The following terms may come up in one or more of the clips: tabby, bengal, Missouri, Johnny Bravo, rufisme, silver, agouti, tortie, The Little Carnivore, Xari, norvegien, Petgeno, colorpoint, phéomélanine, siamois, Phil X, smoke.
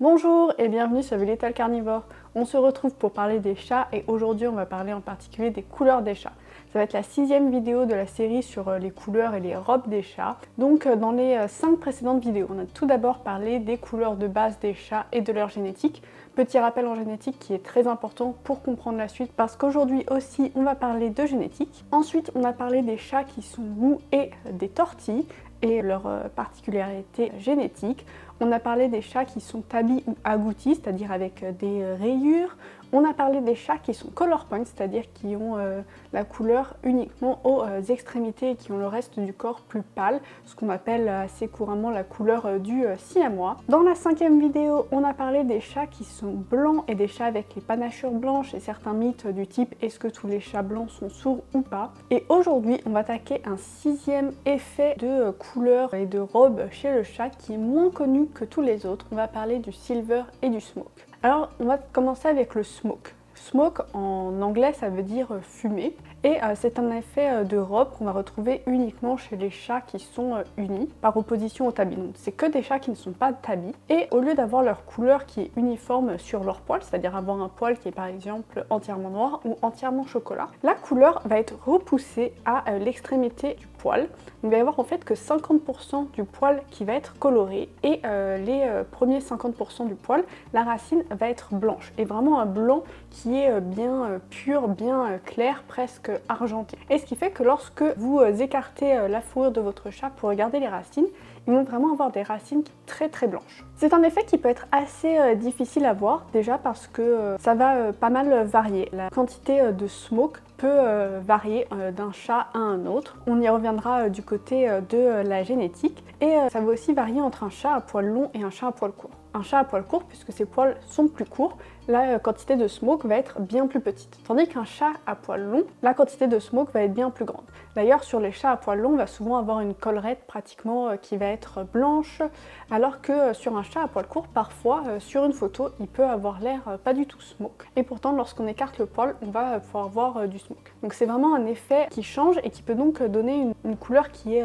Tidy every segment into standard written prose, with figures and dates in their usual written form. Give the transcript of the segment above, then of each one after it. Bonjour et bienvenue sur The Little Carnivore. On se retrouve pour parler des chats et aujourd'hui on va parler en particulier des couleurs des chats. Ça va être la 6e vidéo de la série sur les couleurs et les robes des chats. Donc dans les 5 précédentes vidéos, on a tout d'abord parlé des couleurs de base des chats et de leur génétique. Petit rappel en génétique qui est très important pour comprendre la suite parce qu'aujourd'hui aussi on va parler de génétique. Ensuite on a parlé des chats qui sont mous et des tortilles et leurs particularités génétiques. On a parlé des chats qui sont tabis ou agoutis, c'est-à-dire avec des rayures. On a parlé des chats qui sont colorpoint, c'est-à-dire qui ont la couleur uniquement aux extrémités et qui ont le reste du corps plus pâle, ce qu'on appelle assez couramment la couleur du siamois. Dans la 5e vidéo, on a parlé des chats qui sont blancs et des chats avec les panachures blanches et certains mythes du type « est-ce que tous les chats blancs sont sourds ou pas ?» Et aujourd'hui, on va attaquer un 6e effet de couleur et de robe chez le chat qui est moins connu que tous les autres. On va parler du silver et du smoke. Alors on va commencer avec le smoke. Smoke en anglais ça veut dire fumer et c'est un effet de robe qu'on va retrouver uniquement chez les chats qui sont unis par opposition aux tabis. Donc c'est que des chats qui ne sont pas tabis et au lieu d'avoir leur couleur qui est uniforme sur leur poil, c'est-à-dire avoir un poil qui est par exemple entièrement noir ou entièrement chocolat, la couleur va être repoussée à l'extrémité du poil. Donc il va y avoir en fait que 50% du poil qui va être coloré et les premiers 50% du poil, la racine va être blanche et vraiment un blanc qui est bien pur, bien clair, presque argenté. Et ce qui fait que lorsque vous écartez la fourrure de votre chat pour regarder les racines, ils vont vraiment avoir des racines très très blanches. C'est un effet qui peut être assez difficile à voir déjà parce que ça va pas mal varier. La quantité de smoke peut varier d'un chat à un autre. On y reviendra du côté de la génétique et ça va aussi varier entre un chat à poil long et un chat à poil court. Un chat à poil court, puisque ses poils sont plus courts, la quantité de smoke va être bien plus petite. Tandis qu'un chat à poil long, la quantité de smoke va être bien plus grande. D'ailleurs, sur les chats à poil long, on va souvent avoir une collerette pratiquement qui va être blanche, alors que sur un chat à poil court, parfois, sur une photo, il peut avoir l'air pas du tout smoke. Et pourtant, lorsqu'on écarte le poil, on va pouvoir voir du smoke. Donc c'est vraiment un effet qui change et qui peut donc donner une couleur qui est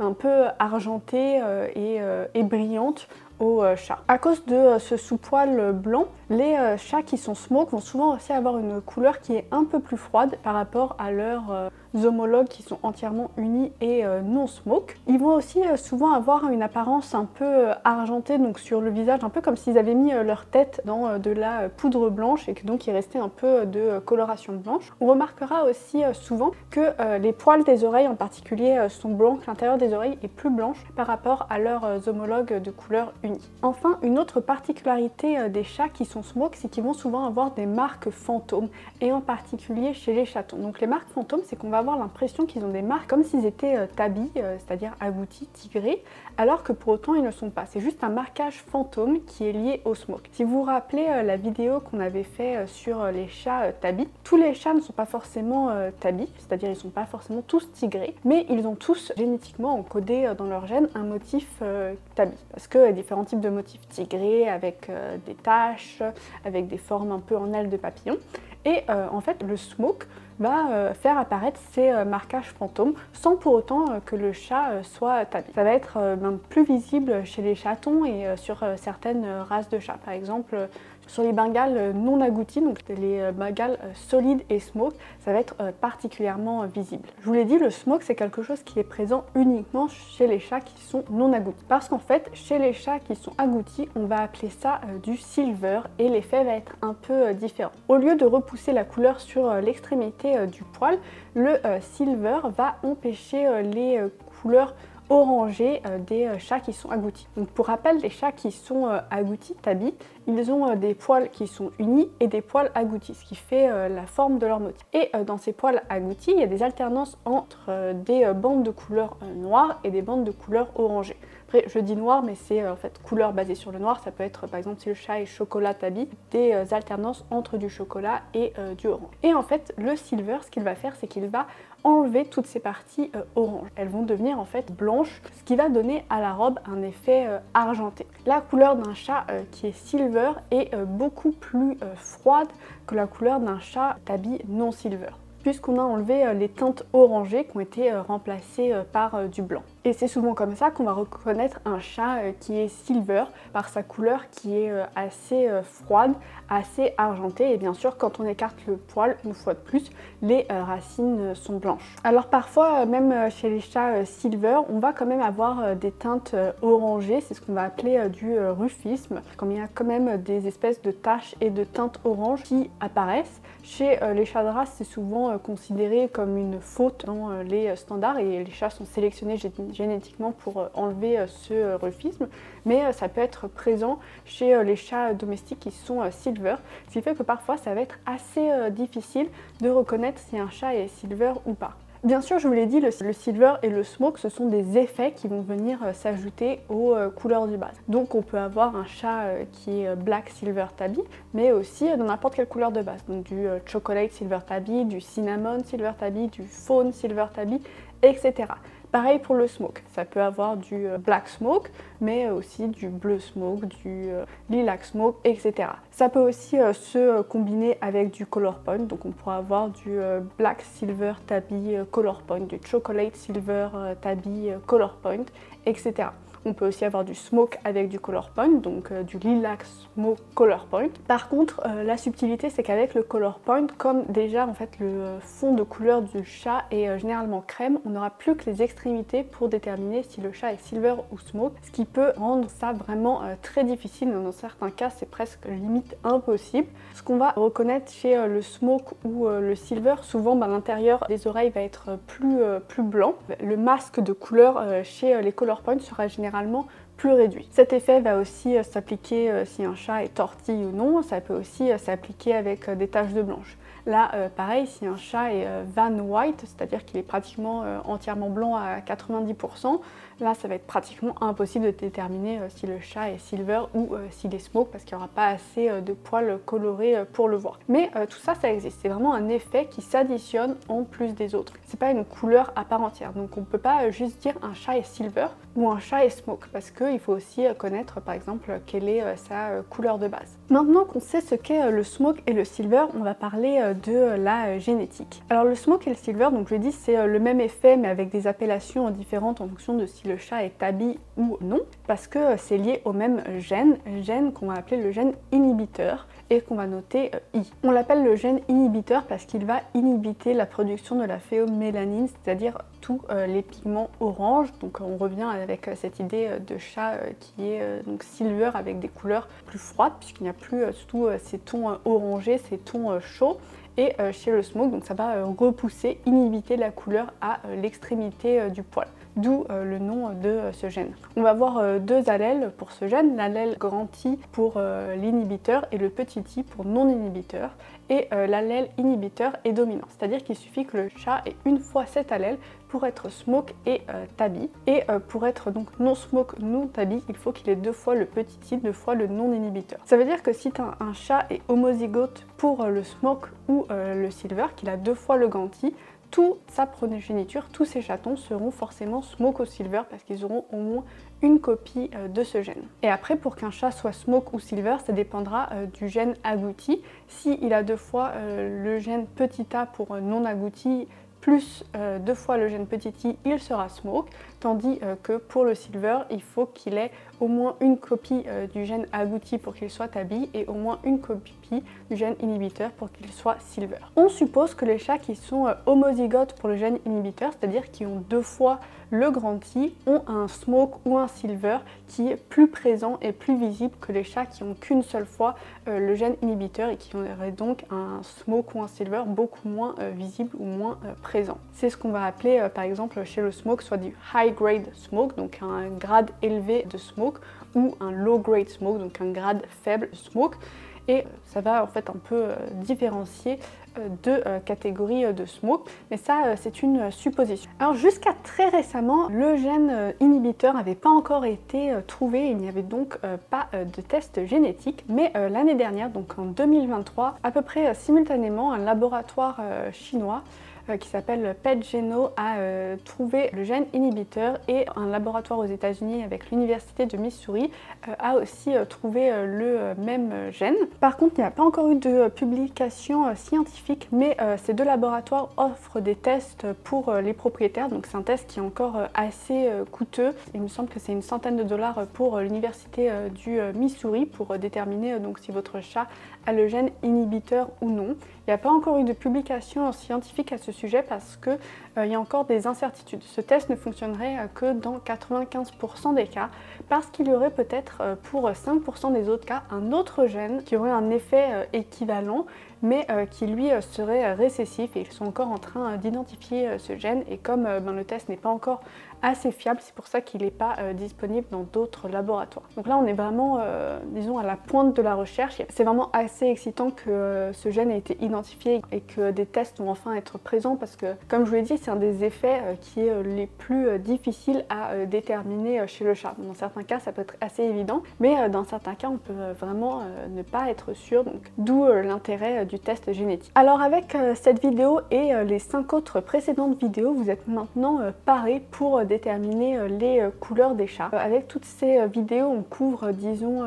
un peu argentée et brillante aux chats. À cause de ce sous-poil blanc, les chats qui sont smoke vont souvent aussi avoir une couleur qui est un peu plus froide par rapport à leurs homologues qui sont entièrement unis et non smoke. Ils vont aussi souvent avoir une apparence un peu argentée, donc sur le visage, un peu comme s'ils avaient mis leur tête dans de la poudre blanche et que donc il restait un peu de coloration blanche. On remarquera aussi souvent que les poils des oreilles en particulier sont blancs, l'intérieur des oreilles est plus blanche par rapport à leurs homologues de couleur unie. Enfin, une autre particularité des chats qui sont smoke, c'est qu'ils vont souvent avoir des marques fantômes, et en particulier chez les chatons. Donc les marques fantômes, c'est qu'on va avoir l'impression qu'ils ont des marques comme s'ils étaient tabis, c'est-à-dire agoutis, tigrés, alors que pour autant ils ne sont pas. C'est juste un marquage fantôme qui est lié au smoke. Si vous vous rappelez la vidéo qu'on avait fait sur les chats tabis, tous les chats ne sont pas forcément tabis, c'est-à-dire ils ne sont pas forcément tous tigrés, mais ils ont tous génétiquement encodé dans leur gène un motif tabi, parce que différents types de motifs tigrés avec des taches, avec des formes un peu en ailes de papillon. Et en fait, le smoke va faire apparaître ces marquages fantômes sans pour autant que le chat soit tabi. Ça va être même plus visible chez les chatons et sur certaines races de chats. Par exemple, sur les bengales non agoutis, donc les bengales solides et smoke, ça va être particulièrement visible. Je vous l'ai dit, le smoke, c'est quelque chose qui est présent uniquement chez les chats qui sont non agoutis. Parce qu'en fait, chez les chats qui sont agoutis, on va appeler ça du silver et l'effet va être un peu différent. Au lieu de repousser la couleur sur l'extrémité du poil, le silver va empêcher les couleurs orangées des chats qui sont agoutis. Donc pour rappel, les chats qui sont agoutis, tabis, ils ont des poils qui sont unis et des poils agoutis, ce qui fait la forme de leur motif. Et dans ces poils agoutis, il y a des alternances entre des bandes de couleur noire et des bandes de couleur orangée. Après, je dis noir, mais c'est en fait couleur basée sur le noir. Ça peut être, par exemple, si le chat est chocolat tabi, des alternances entre du chocolat et du orange. Et en fait, le silver, ce qu'il va faire, c'est qu'il va enlever toutes ces parties orange. Elles vont devenir en fait blanches, ce qui va donner à la robe un effet argenté. La couleur d'un chat qui est silver est beaucoup plus froide que la couleur d'un chat tabi non silver. puisqu'on a enlevé les teintes orangées qui ont été remplacées par du blanc. Et c'est souvent comme ça qu'on va reconnaître un chat qui est silver par sa couleur qui est assez froide, assez argentée, et bien sûr quand on écarte le poil une fois de plus, les racines sont blanches. Alors parfois même chez les chats silver, on va quand même avoir des teintes orangées, c'est ce qu'on va appeler du rufisme, comme il y a quand même des espèces de taches et de teintes oranges qui apparaissent. Chez les chats de race, c'est souvent considéré comme une faute dans les standards et les chats sont sélectionnés génétiquement pour enlever ce rufisme, mais ça peut être présent chez les chats domestiques qui sont silver, ce qui fait que parfois ça va être assez difficile de reconnaître si un chat est silver ou pas. Bien sûr, je vous l'ai dit, le silver et le smoke, ce sont des effets qui vont venir s'ajouter aux couleurs du base. Donc on peut avoir un chat qui est black silver tabby, mais aussi dans n'importe quelle couleur de base. Donc du chocolate silver tabby, du cinnamon silver tabby, du fawn silver tabby, etc. Pareil pour le smoke, ça peut avoir du black smoke, mais aussi du bleu smoke, du lilac smoke, etc. Ça peut aussi se combiner avec du color point, donc on pourra avoir du black silver tabby color point, du chocolate silver tabby color point, etc. On peut aussi avoir du smoke avec du color point, donc du lilac smoke color point. Par contre, la subtilité, c'est qu'avec le color point, comme déjà en fait le fond de couleur du chat est généralement crème, on n'aura plus que les extrémités pour déterminer si le chat est silver ou smoke, ce qui peut rendre ça vraiment très difficile. Dans certains cas, c'est presque limite impossible. Ce qu'on va reconnaître chez le smoke ou le silver, souvent l'intérieur des oreilles va être plus blanc. Le masque de couleur chez les color points sera généralement plus réduit. Cet effet va aussi s'appliquer si un chat est tortille ou non, ça peut aussi s'appliquer avec des taches de blanche. Là, pareil, si un chat est van white, c'est-à-dire qu'il est pratiquement entièrement blanc à 90%, là, ça va être pratiquement impossible de déterminer si le chat est silver ou s'il est smoke, parce qu'il n'y aura pas assez de poils colorés pour le voir. Mais tout ça, ça existe. C'est vraiment un effet qui s'additionne en plus des autres. C'est pas une couleur à part entière. Donc, on peut pas juste dire un chat est silver ou un chat est smoke, parce qu'il faut aussi connaître, par exemple, quelle est sa couleur de base. Maintenant qu'on sait ce qu'est le smoke et le silver, on va parler de la génétique. Alors le smoke et le silver, donc je l'ai dit, c'est le même effet mais avec des appellations différentes en fonction de si le chat est tabby ou non, parce que c'est lié au même gène qu'on va appeler le gène inhibiteur et qu'on va noter I. On l'appelle le gène inhibiteur parce qu'il va inhibiter la production de la phéomélanine, c'est-à-dire tous les pigments orange. Donc on revient avec cette idée de chat qui est donc silver avec des couleurs plus froides puisqu'il n'y a plus surtout ces tons orangés, ces tons chauds. Et chez le smoke, donc ça va repousser, inhibiter la couleur à l'extrémité du poil. D'où le nom de ce gène. On va avoir deux allèles pour ce gène, l'allèle grand I pour l'inhibiteur et le petit i pour non-inhibiteur. Et l'allèle inhibiteur est dominant, c'est-à-dire qu'il suffit que le chat ait une fois cet allèle pour être smoke et tabby. Et pour être donc non smoke, non tabby, il faut qu'il ait deux fois le petit i, deux fois le non inhibiteur. Ça veut dire que si un chat est homozygote pour le smoke ou le silver, qu'il a deux fois le grand i, toute sa progéniture, tous ces chatons seront forcément smoke ou silver parce qu'ils auront au moins une copie de ce gène. Et après, pour qu'un chat soit smoke ou silver, ça dépendra du gène agouti. S'il a deux fois le gène petit a pour non agouti, plus deux fois le gène petit i, il sera smoke, tandis que pour le silver, il faut qu'il ait au moins une copie du gène agouti pour qu'il soit tabby et au moins une copie du gène inhibiteur pour qu'il soit silver. On suppose que les chats qui sont homozygotes pour le gène inhibiteur, c'est-à-dire qui ont deux fois le grand i, ont un smoke ou un silver qui est plus présent et plus visible que les chats qui n'ont qu'une seule fois le gène inhibiteur et qui auraient donc un smoke ou un silver beaucoup moins visible ou moins présent. C'est ce qu'on va appeler par exemple chez le smoke soit du high grade smoke, donc un grade élevé de smoke, ou un low grade smoke, donc un grade faible smoke. Et ça va en fait un peu différencier deux catégories de smoke, mais ça c'est une supposition. Alors jusqu'à très récemment, le gène inhibiteur n'avait pas encore été trouvé, il n'y avait donc pas de test génétique, mais l'année dernière, donc en 2023, à peu près simultanément, un laboratoire chinois qui s'appelle Petgeno a trouvé le gène inhibiteur et un laboratoire aux États-Unis avec l'université de Missouri a aussi trouvé le même gène. Par contre, il n'y a pas encore eu de publication scientifique scientifique, mais ces deux laboratoires offrent des tests pour les propriétaires. Donc c'est un test qui est encore assez coûteux. Il me semble que c'est une centaine de dollars pour l'université du Missouri pour déterminer donc si votre chat a le gène inhibiteur ou non. Il n'y a pas encore eu de publication scientifique à ce sujet parce que il y a encore des incertitudes. Ce test ne fonctionnerait que dans 95% des cas parce qu'il y aurait peut-être pour 5% des autres cas un autre gène qui aurait un effet équivalent mais qui lui serait récessif, et ils sont encore en train d'identifier ce gène, et comme le test n'est pas encore assez fiable, c'est pour ça qu'il n'est pas disponible dans d'autres laboratoires. Donc là on est vraiment disons à la pointe de la recherche. C'est vraiment assez excitant que ce gène ait été identifié et que des tests vont enfin être présents, parce que comme je vous l'ai dit, c'est un des effets qui est les plus difficiles à déterminer chez le chat. Dans certains cas ça peut être assez évident, mais dans certains cas on peut vraiment ne pas être sûr, donc d'où l'intérêt du test génétique. Alors avec cette vidéo et les 5 autres précédentes vidéos, vous êtes maintenant parés pour déterminer les couleurs des chats. Avec toutes ces vidéos, on couvre disons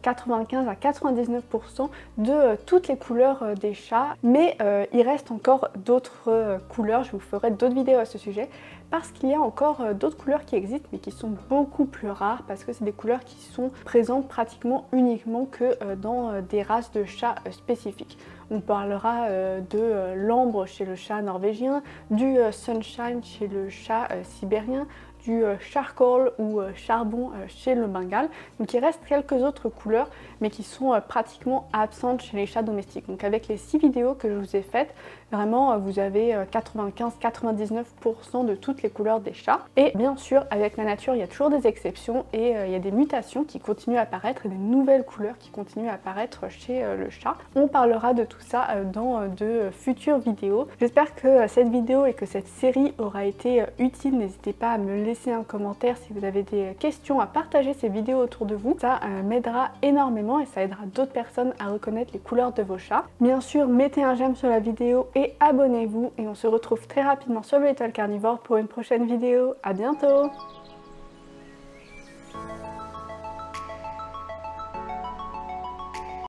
95 à 99% de toutes les couleurs des chats, mais il reste encore d'autres couleurs. Je vous ferai d'autres vidéos à ce sujet parce qu'il y a encore d'autres couleurs qui existent mais qui sont beaucoup plus rares, parce que c'est des couleurs qui sont présentes pratiquement uniquement que dans des races de chats spécifiques. On parlera de l'ambre chez le chat norvégien, du sunshine chez le chat sibérien, du charcoal ou charbon chez le Bengale. Donc il reste quelques autres couleurs mais qui sont pratiquement absentes chez les chats domestiques. Donc avec les 6 vidéos que je vous ai faites, vraiment vous avez 95-99% de toutes les couleurs des chats. Et bien sûr avec la nature il y a toujours des exceptions, et il y a des mutations qui continuent à apparaître et des nouvelles couleurs qui continuent à apparaître chez le chat. On parlera de tout ça dans de futures vidéos. J'espère que cette vidéo et que cette série aura été utile. N'hésitez pas à me laisser un commentaire si vous avez des questions, à partager ces vidéos autour de vous, ça m'aidera énormément et ça aidera d'autres personnes à reconnaître les couleurs de vos chats. Bien sûr, mettez un j'aime sur la vidéo et abonnez-vous, et on se retrouve très rapidement sur le Little Carnivore pour une prochaine vidéo. À bientôt.